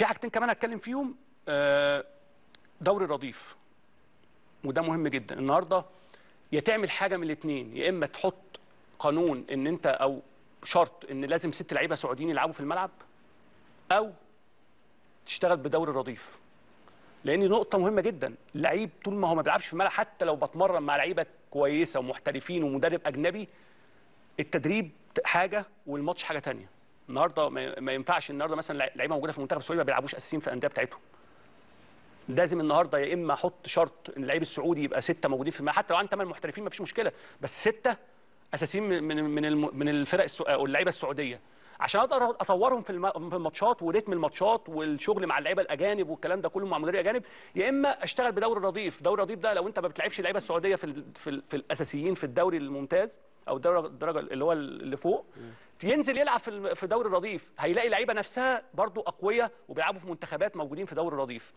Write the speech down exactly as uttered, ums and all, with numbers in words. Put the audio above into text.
في حاجتين كمان هتكلم فيهم، دوري الرديف، وده مهم جدا. النهارده يا تعمل حاجه من الاثنين، يا اما تحط قانون ان انت او شرط ان لازم ست لعيبه سعوديين يلعبوا في الملعب، او تشتغل بدوري الرديف. لان نقطه مهمه جدا، اللعيب طول ما هو ما بيلعبش في الملعب، حتى لو بتمرن مع لعيبه كويسه ومحترفين ومدرب اجنبي، التدريب حاجه والماتش حاجه ثانيه. النهارده ما ينفعش النهارده مثلا لعيبه موجوده في المنتخب السعودي ما بيلعبوش اساسيين في الانديه بتاعتهم. لازم النهارده يا اما احط شرط ان اللعيب السعودي يبقى سته موجودين في الملعب، حتى لو عن ثمان محترفين ما فيش مشكله، بس سته اساسيين من من من الفرق او اللعيبه السعوديه، عشان اقدر اطورهم في الماتشات وريتم الماتشات والشغل مع اللعيبه الاجانب والكلام ده كله مع مدربين اجانب. يا اما اشتغل بدوري رديف. دوري رديف ده لو انت ما بتلعبش اللعيبه السعوديه في ال في, ال في الاساسيين في الدوري الممتاز او الدرجه الدرجه اللي هو اللي فوق، ينزل يلعب في في دوري الرديف، هيلاقي لعيبه نفسها برضو اقوياء وبيلعبوا في منتخبات موجودين في دوري الرديف.